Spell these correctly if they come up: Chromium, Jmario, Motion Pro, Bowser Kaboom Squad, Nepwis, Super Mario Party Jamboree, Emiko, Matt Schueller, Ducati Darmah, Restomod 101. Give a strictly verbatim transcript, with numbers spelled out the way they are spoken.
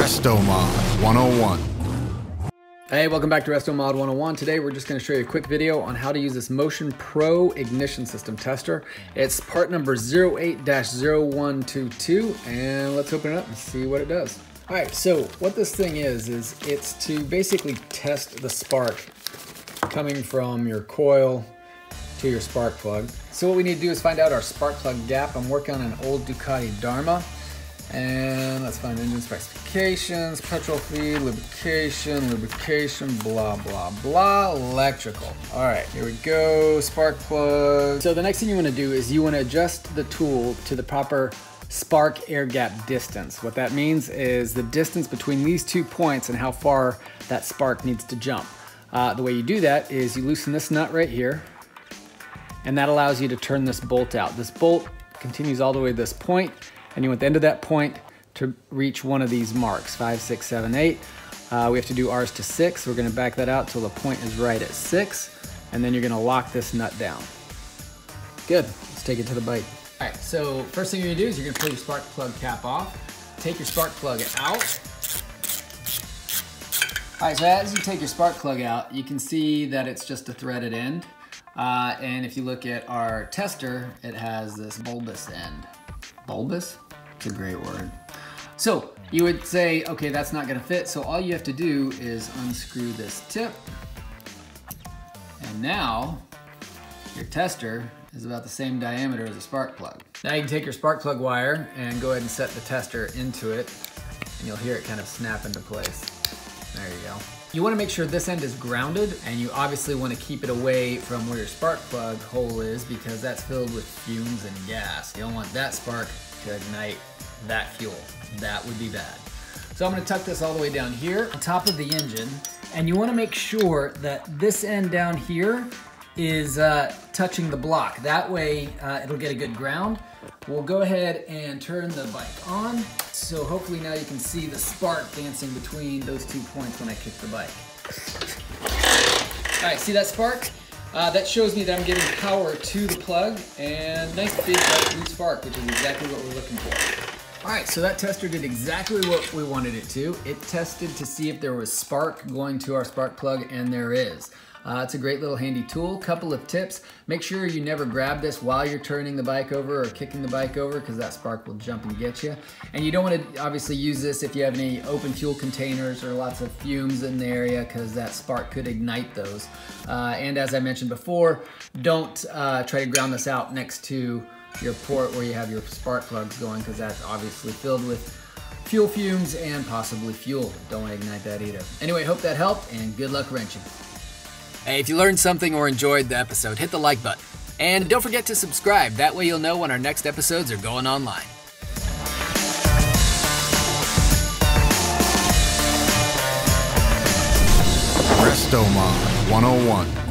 Restomod one oh one. Hey, welcome back to Restomod one oh one. Today we're just going to show you a quick video on how to use this Motion Pro ignition system tester. It's part number zero eight dash zero one two two, and let's open it up and see what it does. All right, so what this thing is, is it's to basically test the spark coming from your coil to your spark plug. So what we need to do is find out our spark plug gap. I'm working on an old Ducati Darmah. And let's find engine specifications, petrol feed, lubrication, lubrication, blah, blah, blah, electrical. All right, here we go, spark plug. So the next thing you wanna do is you wanna adjust the tool to the proper spark air gap distance. What that means is the distance between these two points and how far that spark needs to jump. Uh, the way you do that is you loosen this nut right here, and that allows you to turn this bolt out. This bolt continues all the way to this point, and you want the end of that point to reach one of these marks, five, six, seven, eight. Uh, we have to do ours to six. We're gonna back that out till the point is right at six, and then you're gonna lock this nut down. Good, let's take it to the bike. All right, so first thing you're gonna do is you're gonna pull your spark plug cap off, take your spark plug out. All right, so as you take your spark plug out, you can see that it's just a threaded end. Uh, and if you look at our tester, it has this bulbous end. Bulbous? It's a great word. So you would say, okay, that's not gonna fit. So all you have to do is unscrew this tip. And now your tester is about the same diameter as a spark plug. Now you can take your spark plug wire and go ahead and set the tester into it. And you'll hear it kind of snap into place. There you go. You wanna make sure this end is grounded, and you obviously wanna keep it away from where your spark plug hole is, because that's filled with fumes and gas. You don't want that spark to ignite that fuel. That would be bad. So I'm gonna tuck this all the way down here on top of the engine, and you wanna make sure that this end down here is uh, touching the block. That way uh, it'll get a good ground. We'll go ahead and turn the bike on. So hopefully now you can see the spark dancing between those two points when I kick the bike. All right, see that spark? Uh, that shows me that I'm giving power to the plug, and nice big bright blue spark, which is exactly what we're looking for. All right, so that tester did exactly what we wanted it to. It tested to see if there was spark going to our spark plug, and there is. Uh, it's a great little handy tool. Couple of tips. Make sure you never grab this while you're turning the bike over or kicking the bike over, because that spark will jump and get you. And you don't want to obviously use this if you have any open fuel containers or lots of fumes in the area, because that spark could ignite those. Uh, and as I mentioned before, don't uh, try to ground this out next to your port where you have your spark plugs going, because that's obviously filled with fuel fumes and possibly fuel. Don't want to ignite that either. Anyway, hope that helped, and good luck wrenching. Hey, if you learned something or enjoyed the episode, hit the like button. And don't forget to subscribe. That way you'll know when our next episodes are going online. Restomod one oh one.